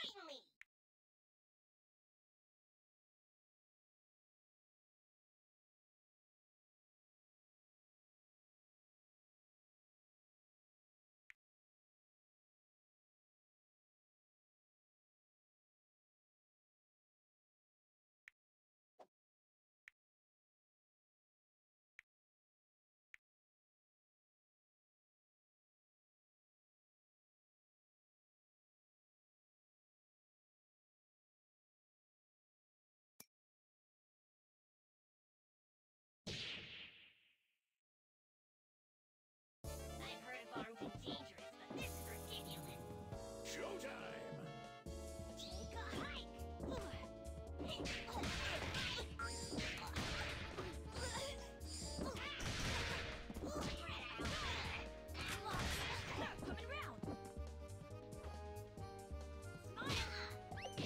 accordingly. Farms are dangerous, but this is ridiculous. Showtime! Take a hike! Crowd coming round! Ready?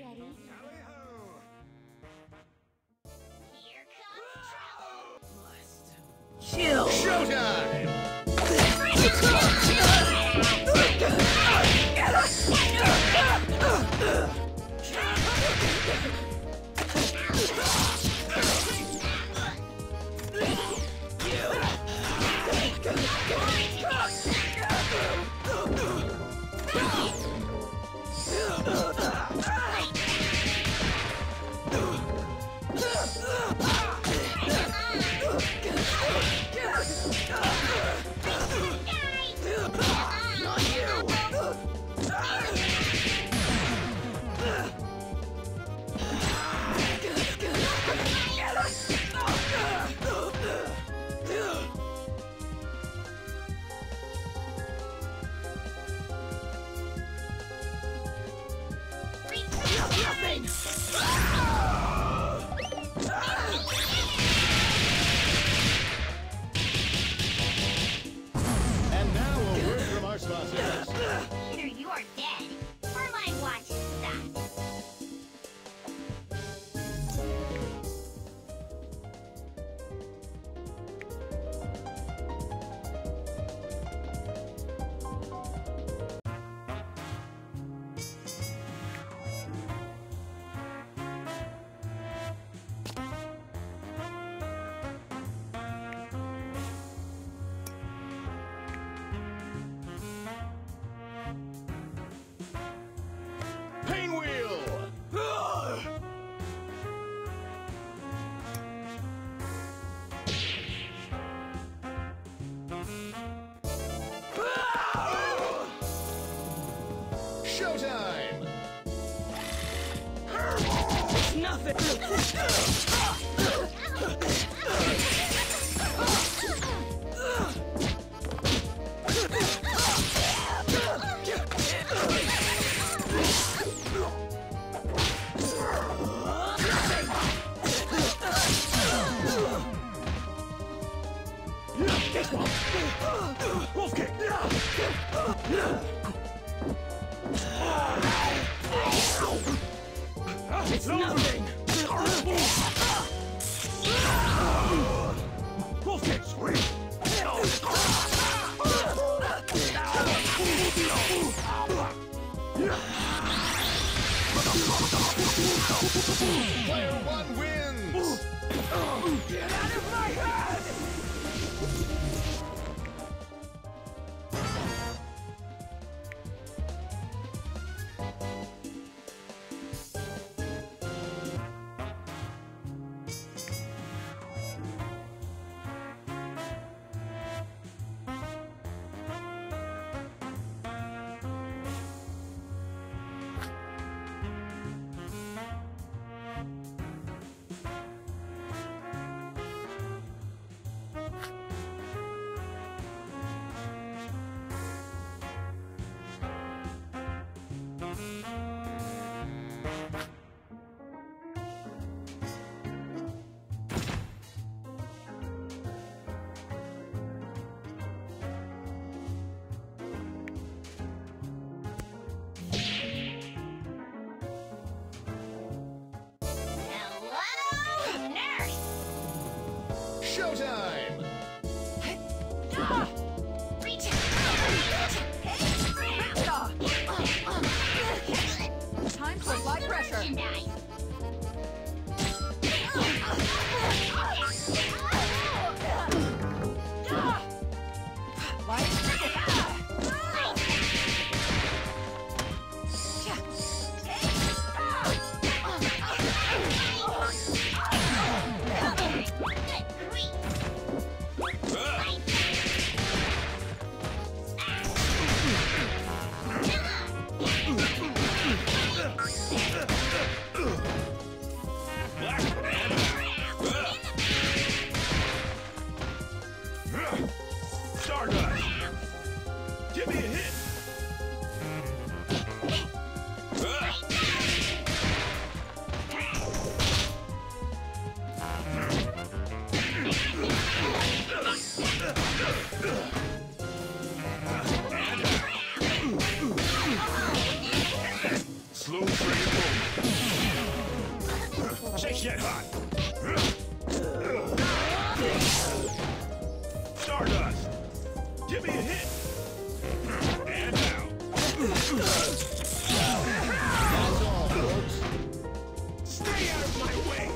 Tally-ho! Here comes trouble! Must kill! Showtime! Showtime! Time for light pressure! Shake that hot! Stardust! Give me a hit! And now! That's all, folks! Stay out of my way!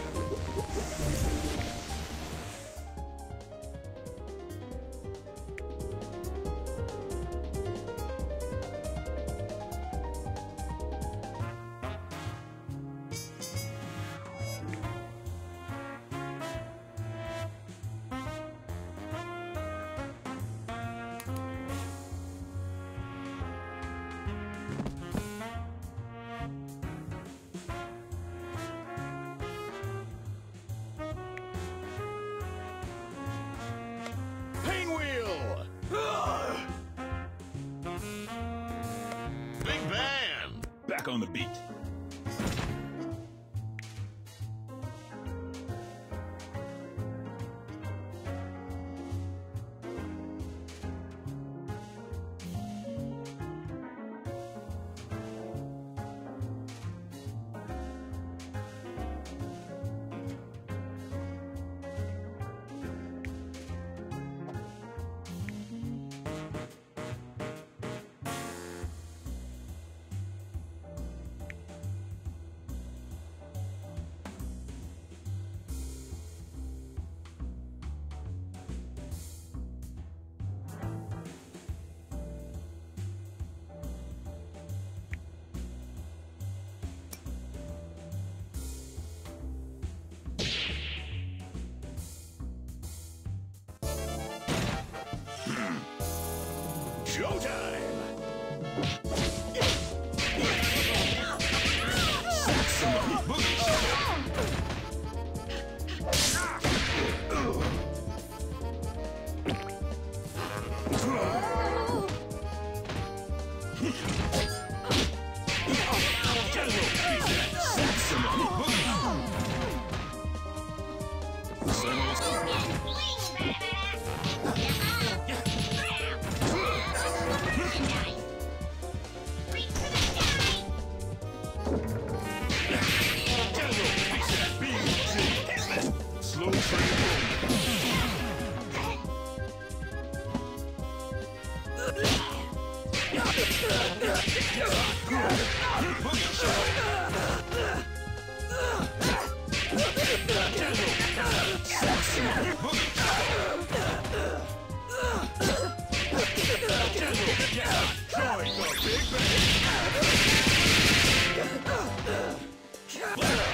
Back on the beat. Showtime! Sack some of these boogies! Get a little piece of that! Sack some of these boogies!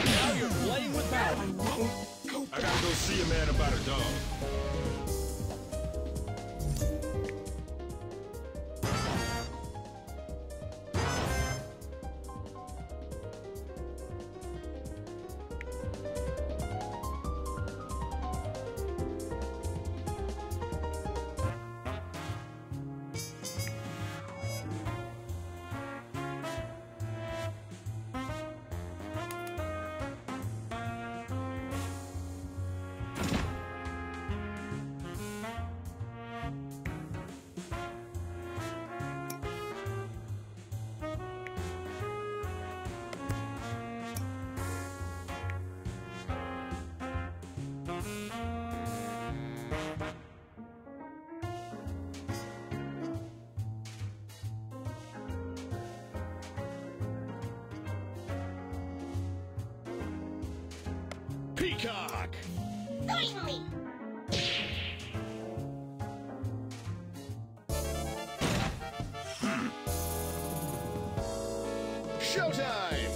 Now you're playing with power. I gotta go see a man about a dog. Peacock! Finally! Showtime!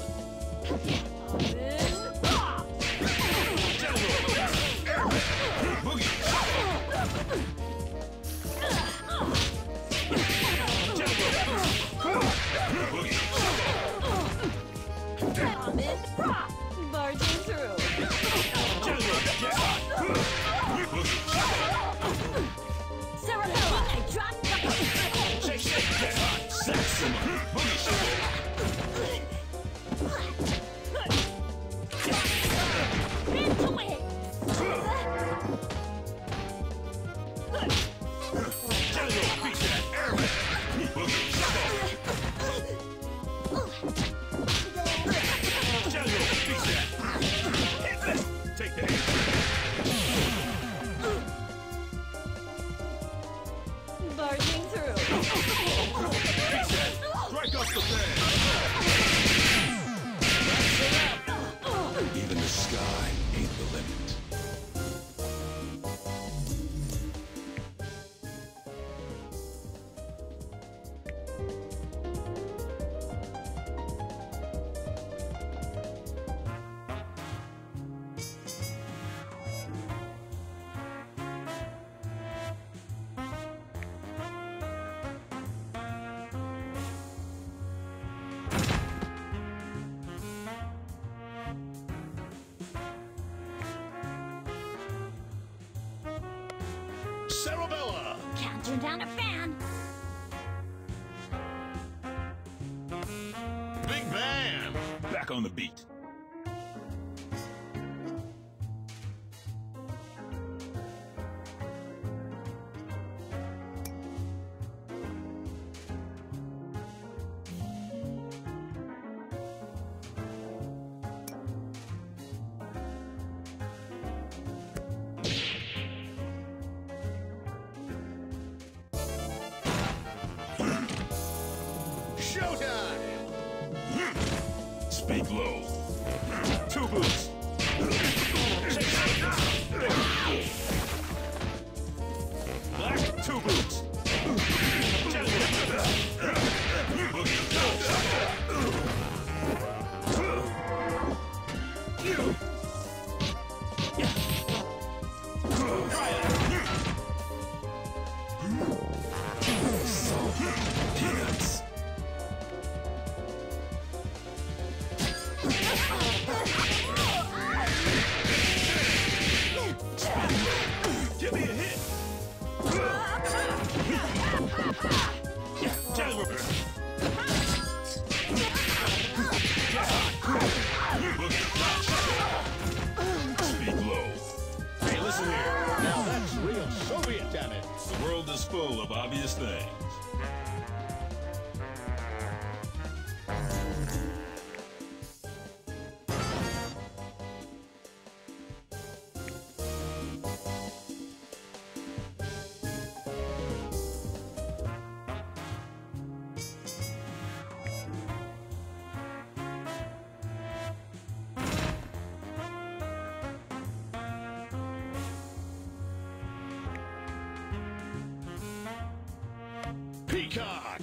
Even the sky ain't the limit. Cerebella! Counting down a fan! Big Bam! Back on the beat. Showtime! Speak low. Two boots. Black two boots. Full of obvious things. Peacock! Finally! Peacock!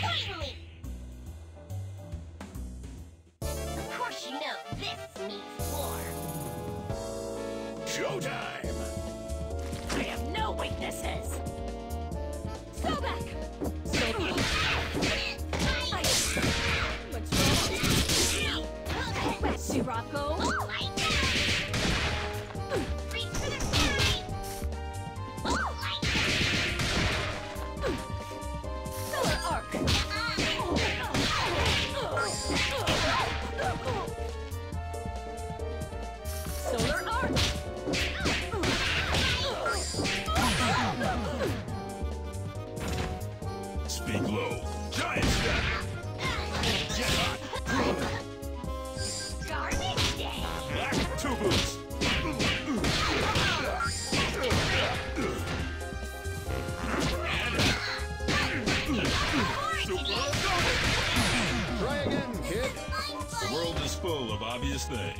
Finally! Of course you know this means war. Showtime! I have no weaknesses! Go back! Sirocco! Oh, I know! mighty glow. Giant scatter. Get hot. Garbage day. Black two boots. Try again, kid. The world is full of obvious things.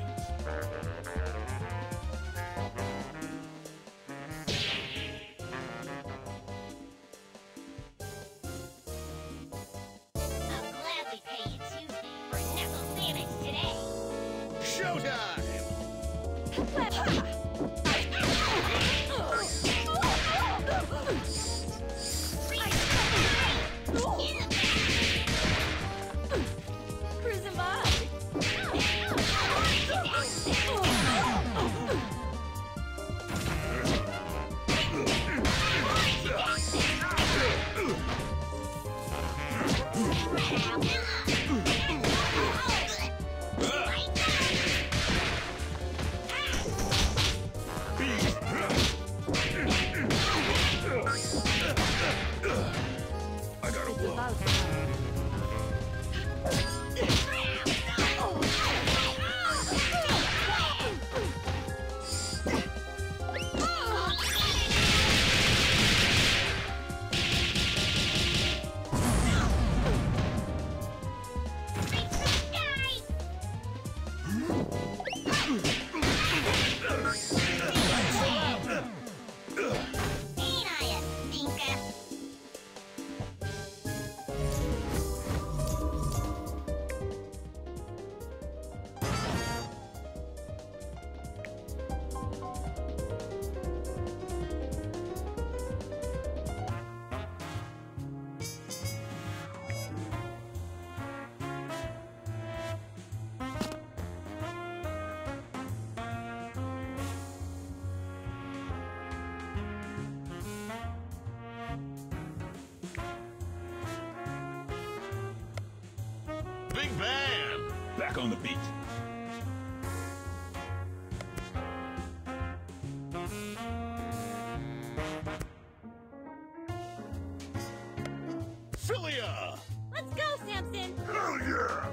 Bam! Back on the beat. Philia! Let's go, Samson! Hell yeah!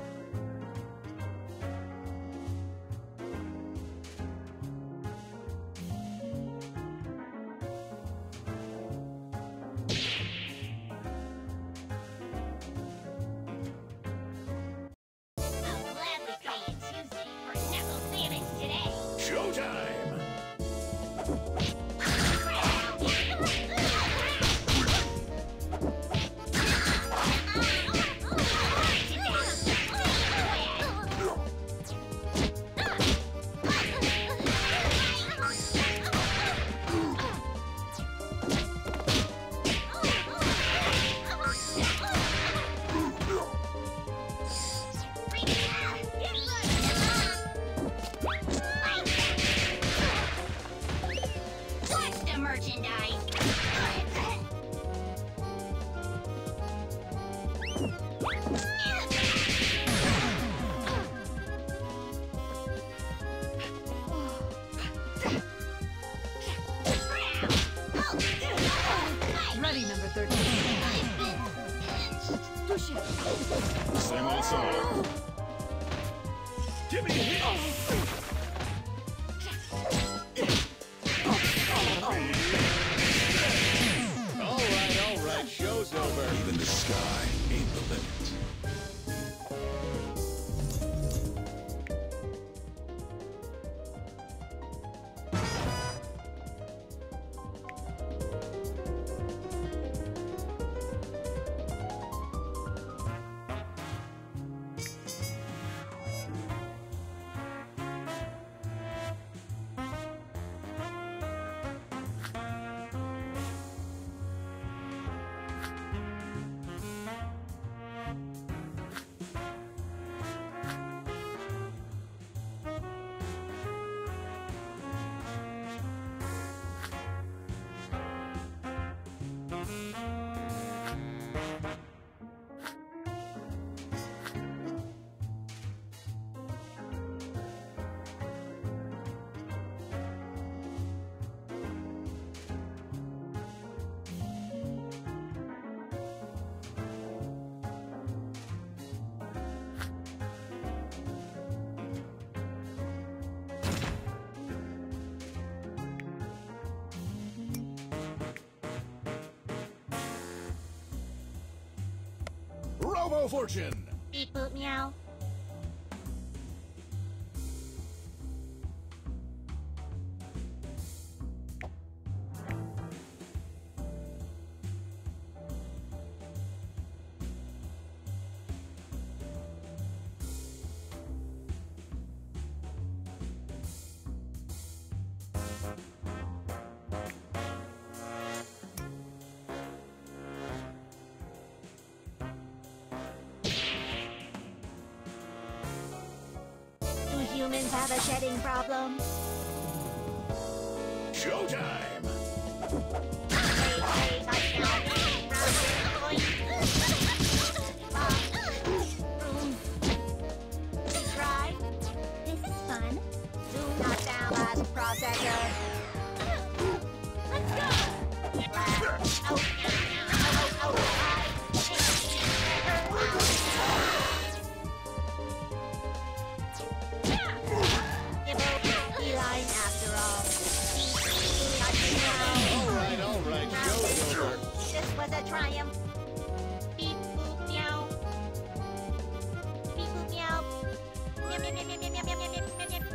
Robo Fortune. Beep boop meow. Humans have a shedding problem. Showtime! Try. This is fun. Do not download processor. Let's go! Was a triumph. Beep boop meow. Beep boop meow. Meow meow meow meow meow meow meow meow meow.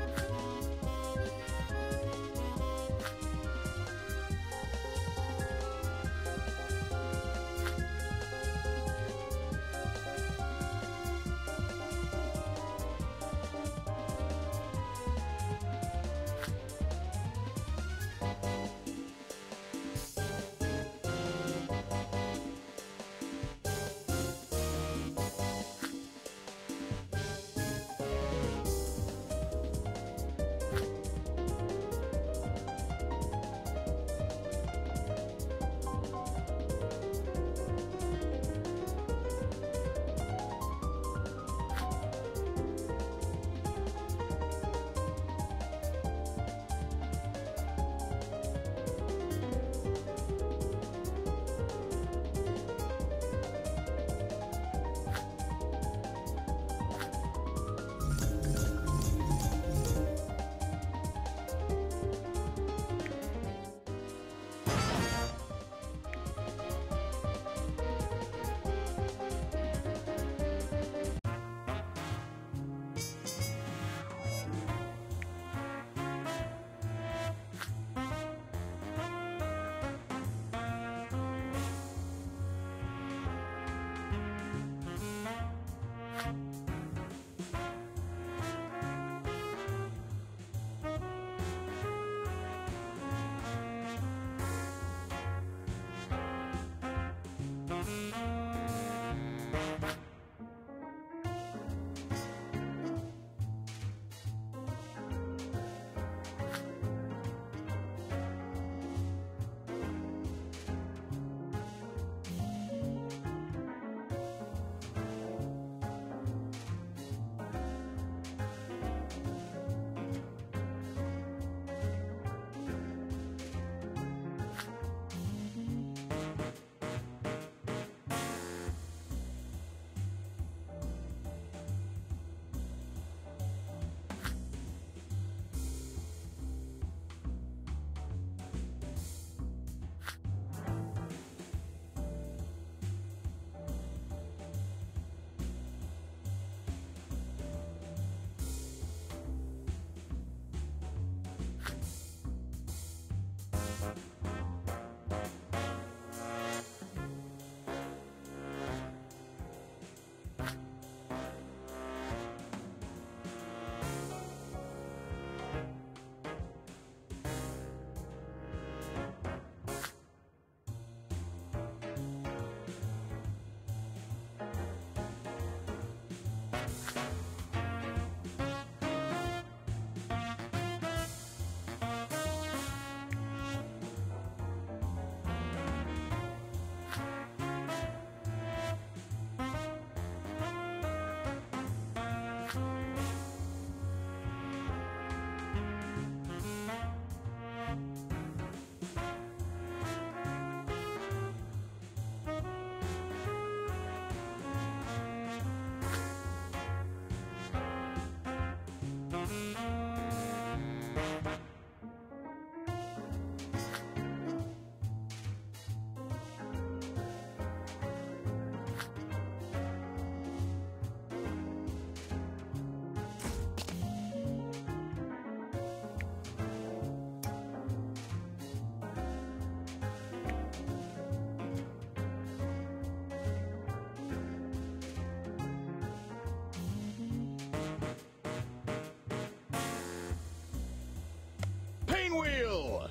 will!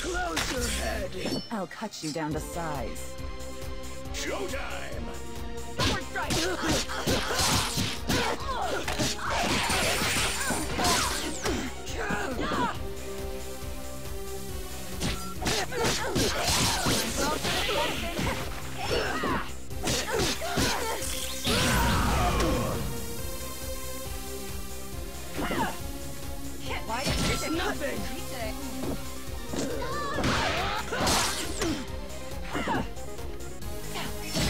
Close your head! I'll cut you down to size. Showtime! More strike! Why is it nothing?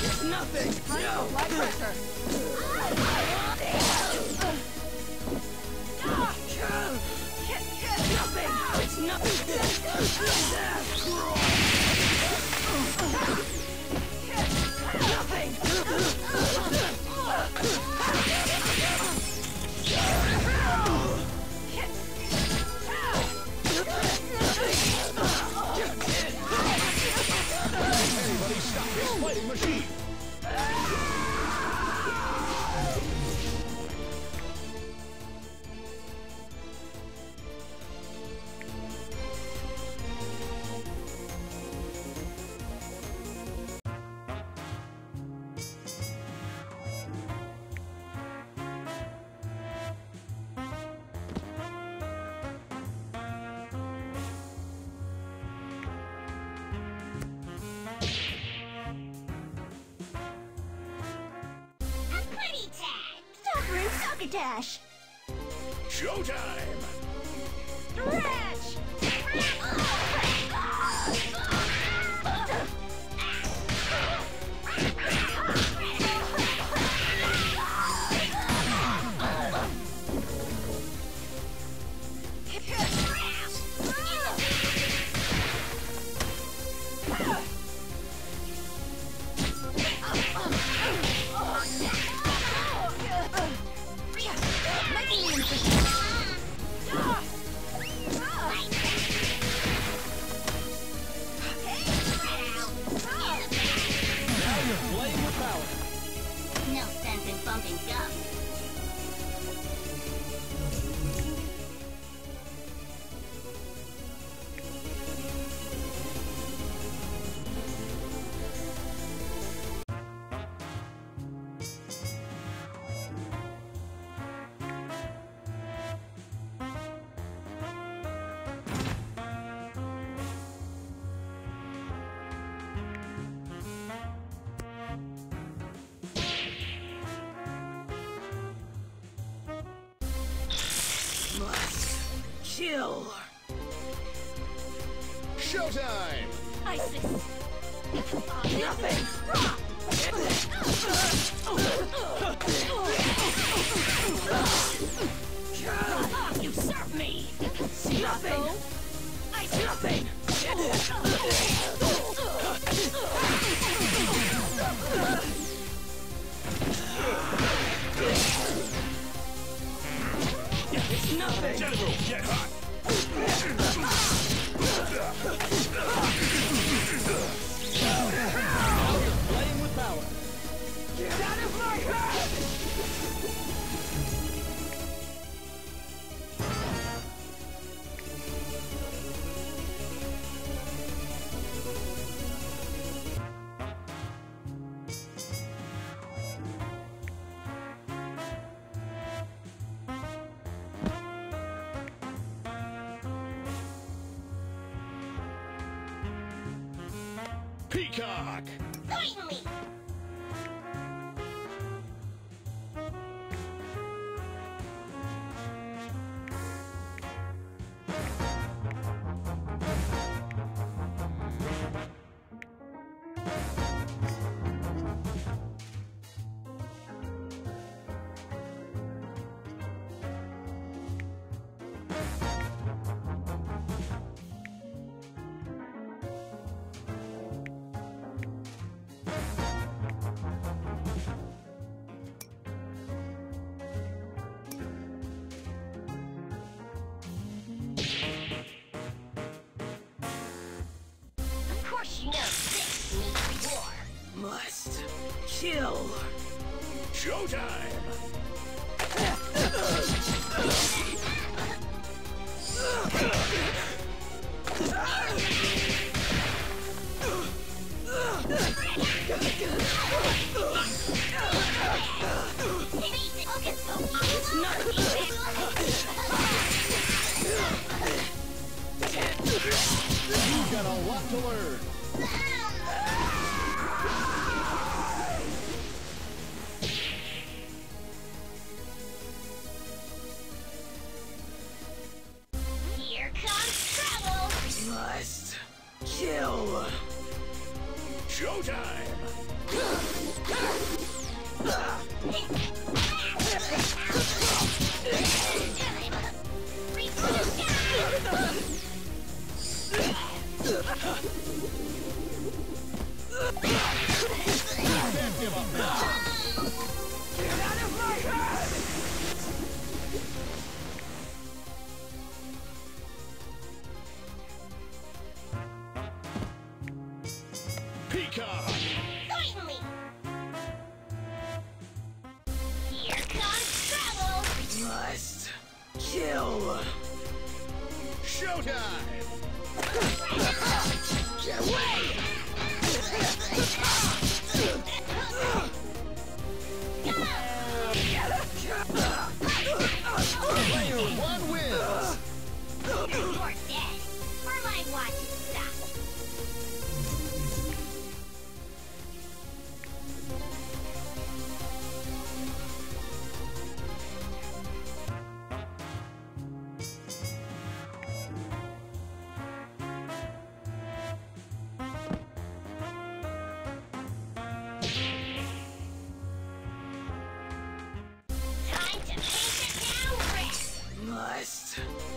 It's nothing. No light pressure. Nothing! It's nothing! Nothing! Everybody stop this fighting machine! Dash. Showtime! Stretch! Kill! Showtime! Isis! Nothing! You serve me! Nothing! Nothing! It's nothing! General, get hot! Playing with power. Get out of my head! Peacock! Finally! You've got a lot to learn. Here comes trouble. Must kill. Showtime. Peacock! Certainly! Here comes trouble! Must kill! Showtime! Get away! Player one wins! You're dead, or my watch is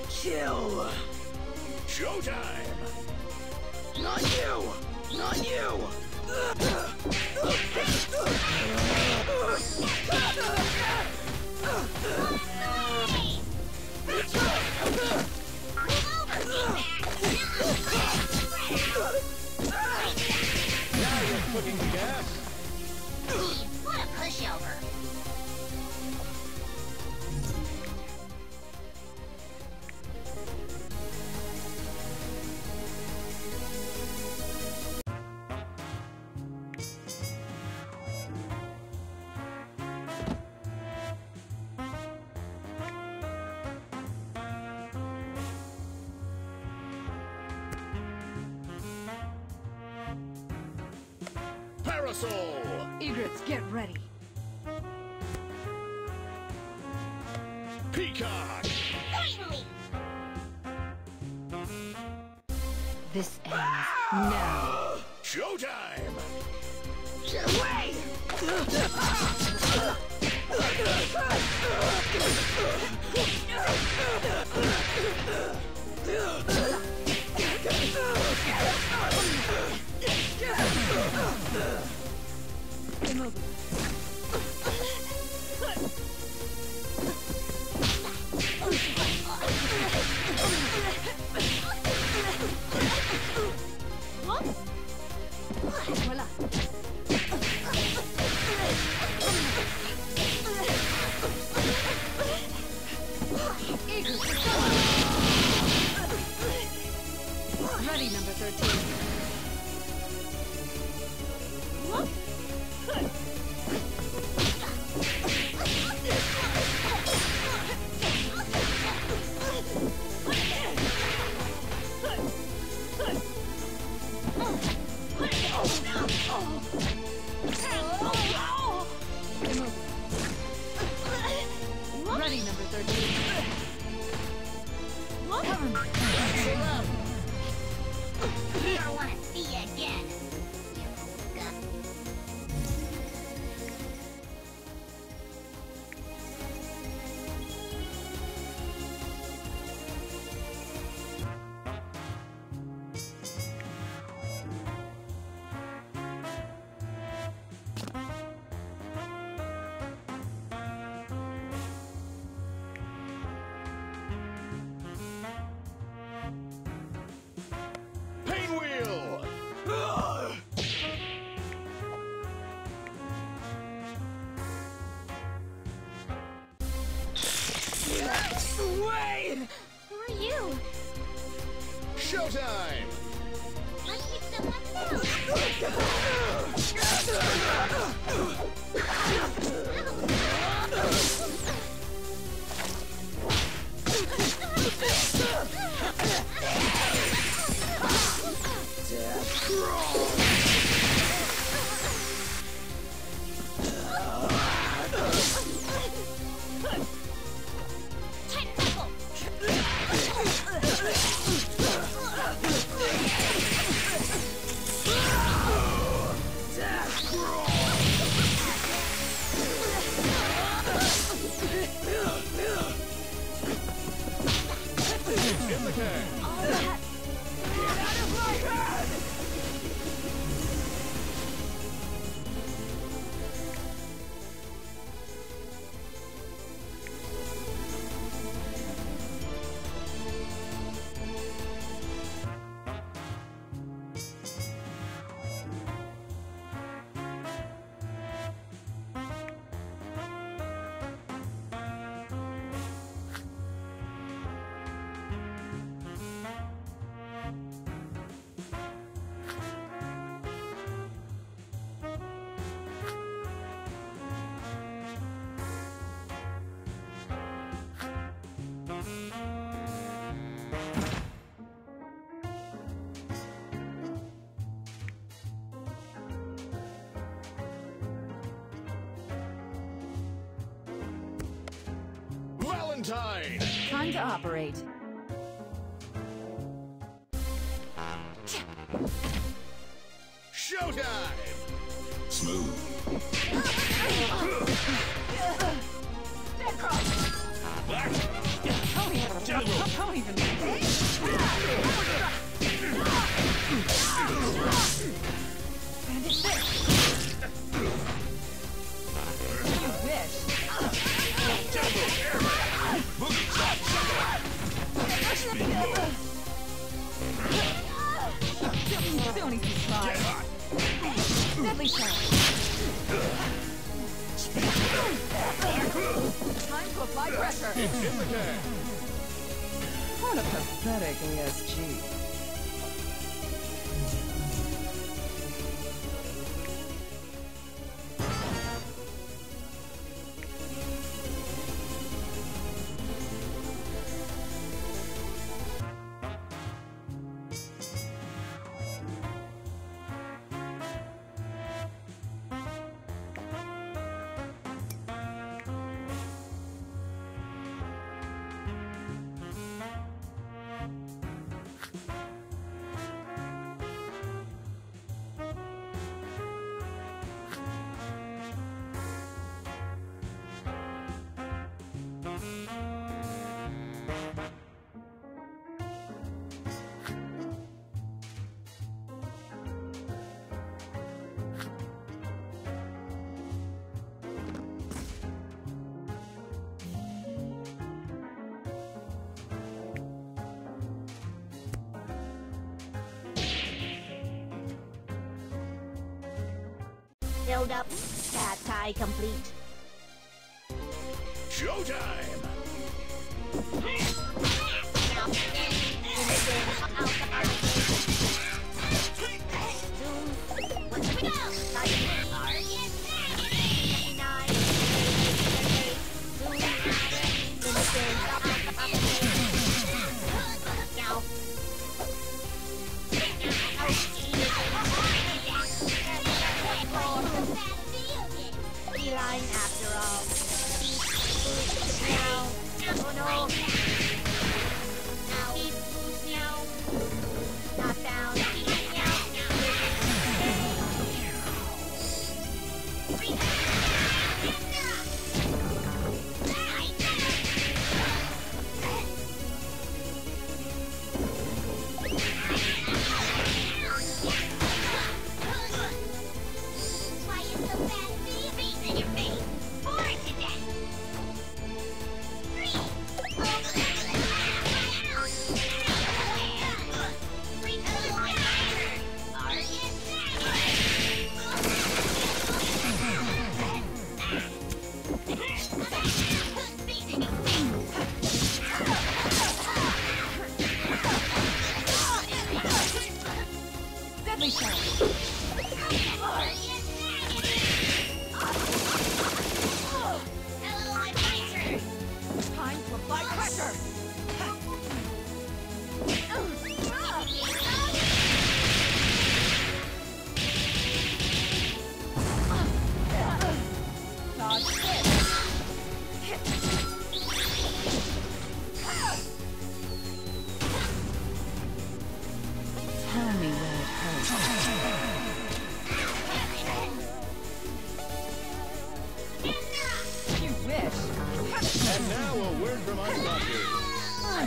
kill. Showtime. Not you. Not you. Now you're putting the gas. What a pushover. Egrets, get ready. Peacock! Finally! This ends now. Showtime! Get away! Ready, number 13. Ready, number 13. We don't want to see you again. Wayne! Who are you? Showtime! Let's pick someone else! Time. Time to operate. Showtime! Smooth. Black! Don't even and it's this. You wish. Double arrow! Don't even try. Deadly shot. Time to apply pressure. What a pathetic ESG. Build up. Bad tie complete. Showtime! Lovely show.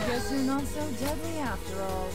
Guess you're not so deadly after all.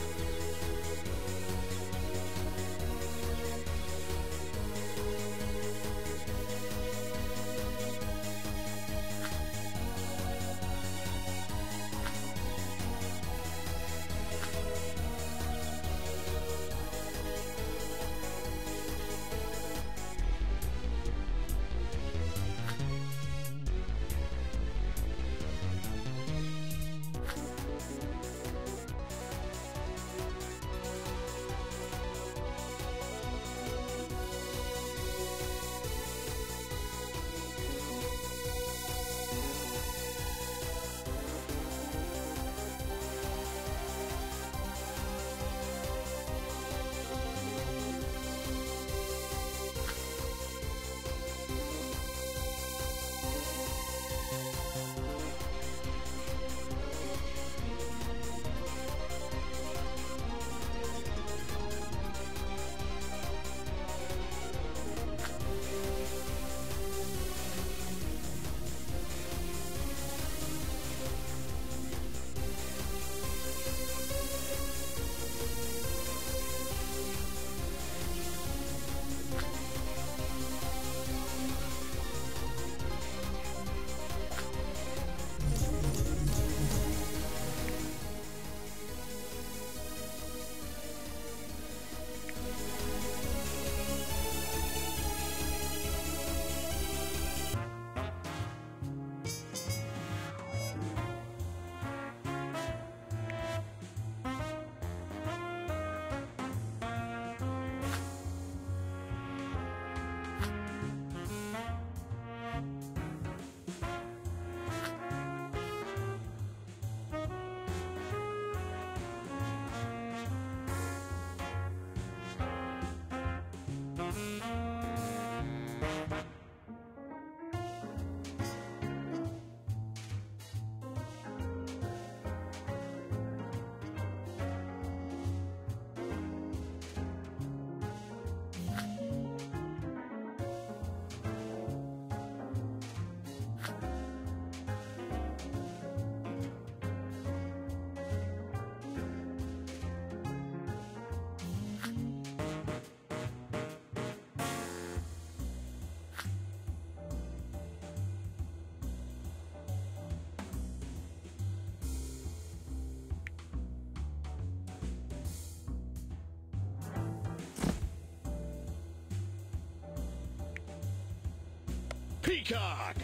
Peacock!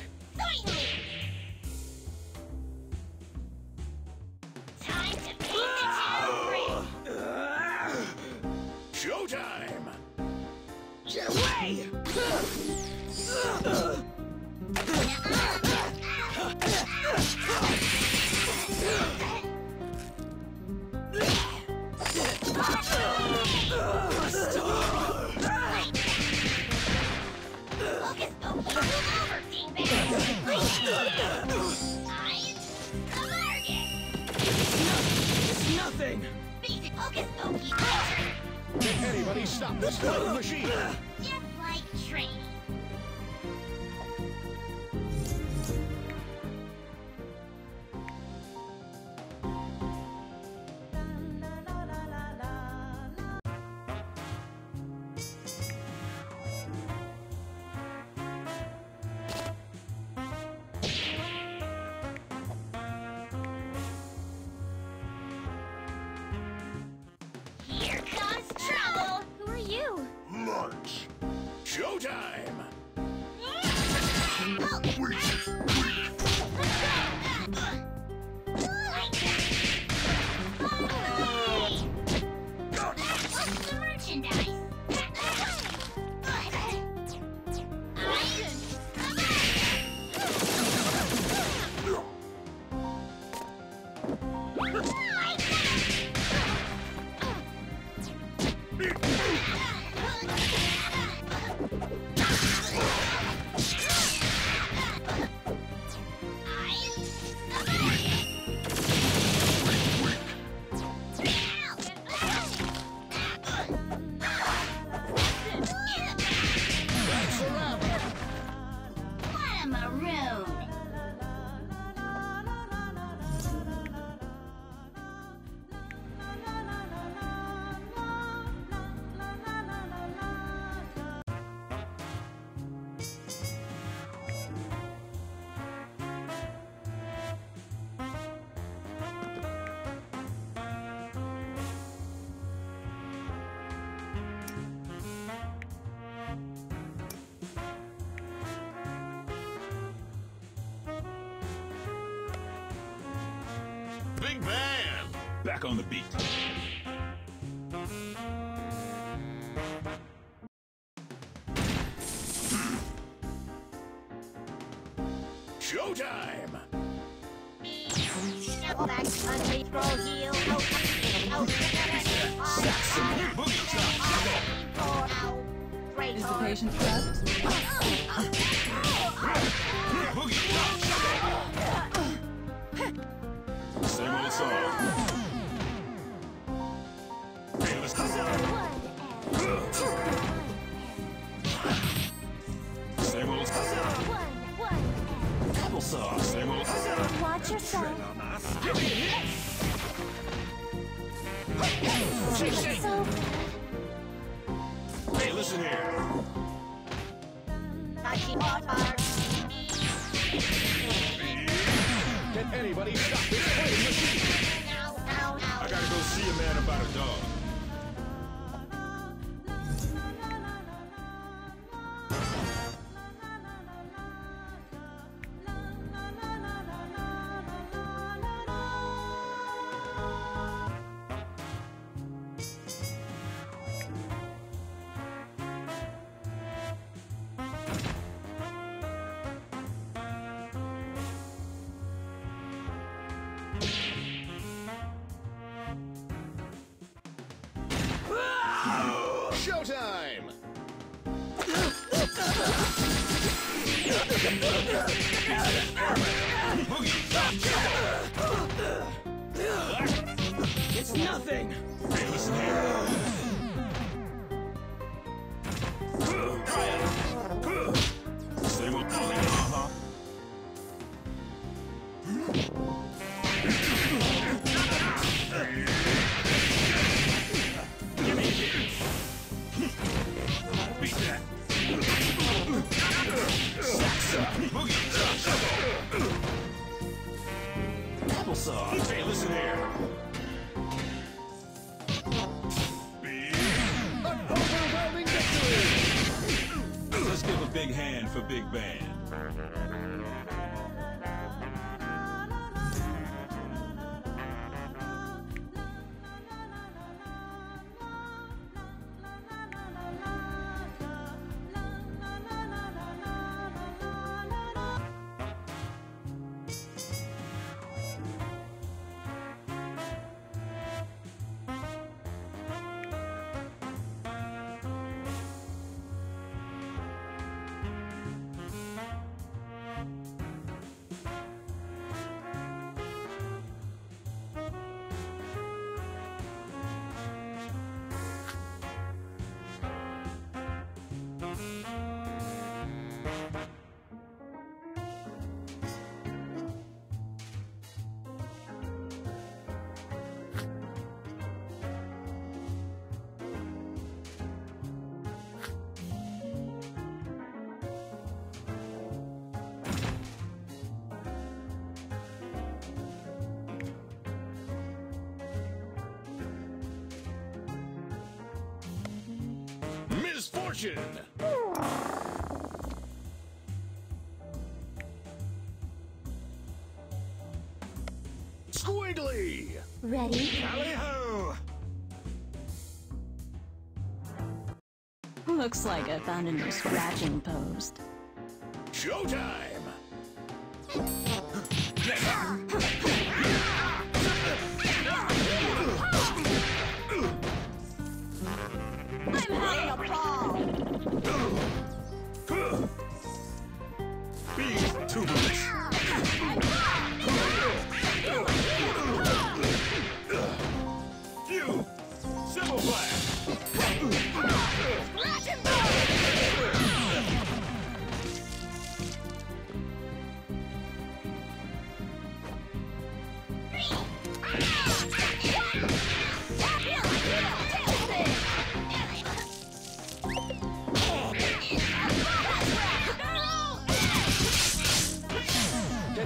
Time to paint the town green! Showtime! Your way! Nothing! Basic Hocus Pocus! Can anybody stop this little machine? Just like training. Here comes trouble! Who are you? March! Big man! Back on the beat. Showtime! Back on the pro heel. Is the patient trapped? Same old song. Hey, let's go. Same old song. Same old song. Watch yourself. Give me a hit. Hey, listen here. Can anybody stop this playing machine? I gotta go see a man about a dog. Showtime! It's nothing! Hey, listen here. Same old thing, Hey, listen here. An overwhelming victory! Let's give a big hand for Big Band. Fortune! Squiggly! Ready? Alley-ho! Looks like I found a new scratching post. Showtime! Can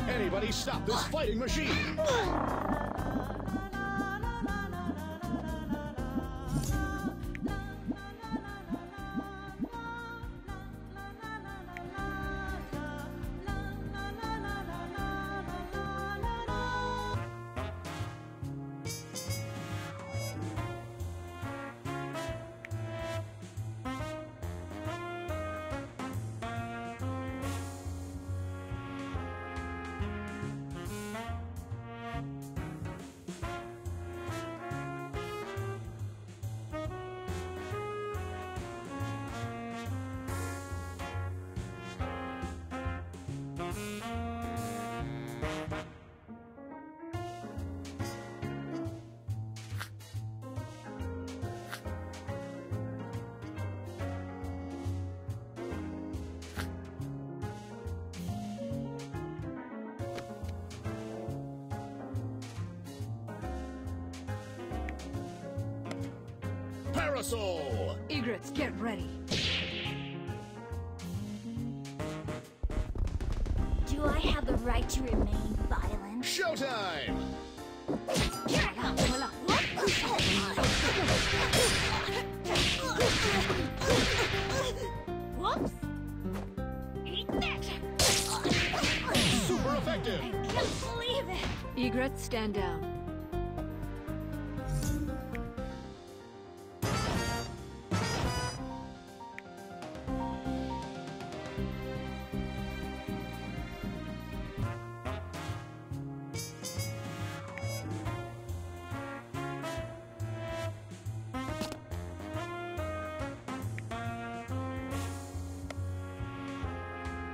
anybody stop this fighting machine? Egrets, get ready. Do I have the right to remain violent? Showtime! Whoops! Eat that! Super effective! I can't believe it! Egrets, stand down.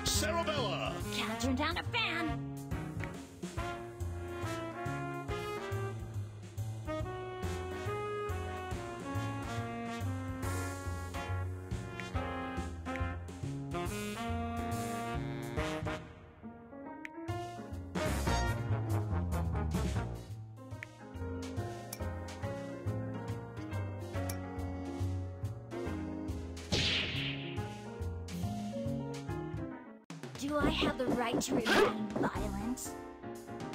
Cerebella! Can't turn down a fan! Do I have the right to remain violent?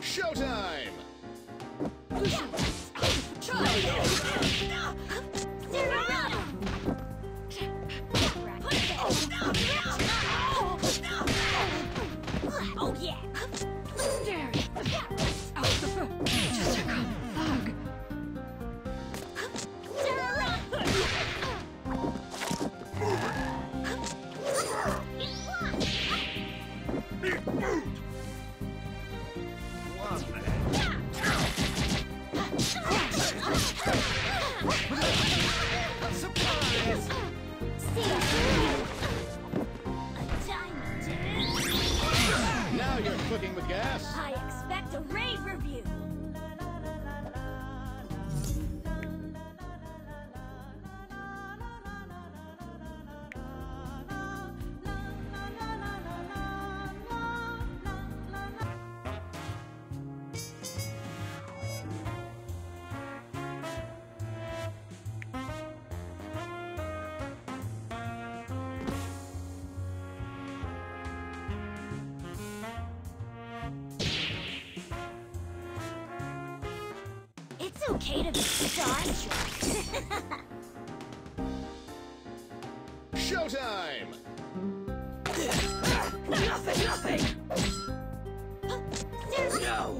Showtime! Oh yeah! With gas. I expect a rave review. It's okay to be starstruck. Showtime! Nothing! No!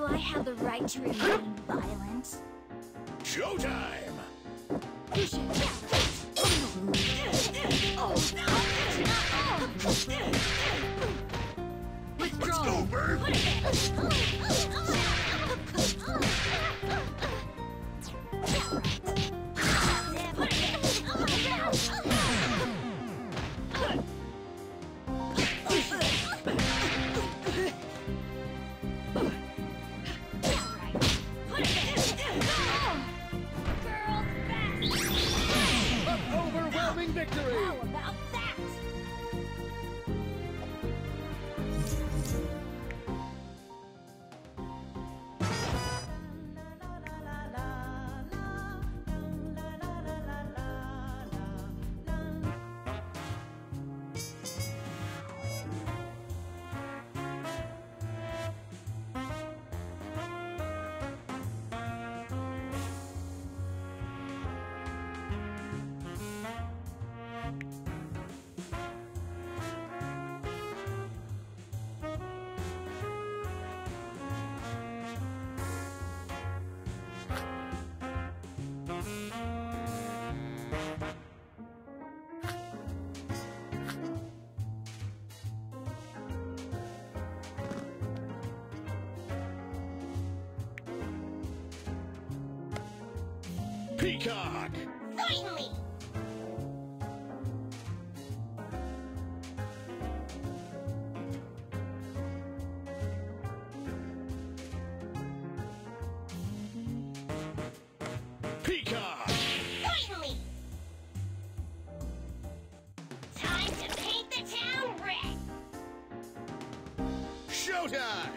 Do I have the right to remain violent? Showtime! Let's go, bird! Peacock! Finally! Peacock! Finally! Time to paint the town red! Showtime!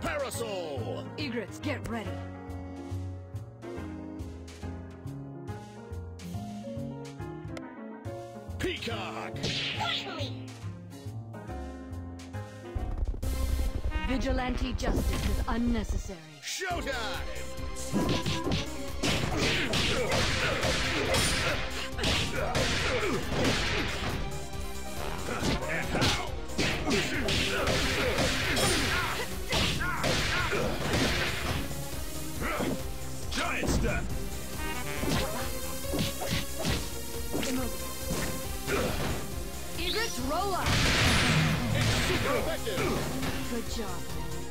Parasol! Egrets, get ready. Peacock! Finally! Vigilante justice is unnecessary. Showtime! And how? Giant step. Egrets, roll up. It's super effective. Good job.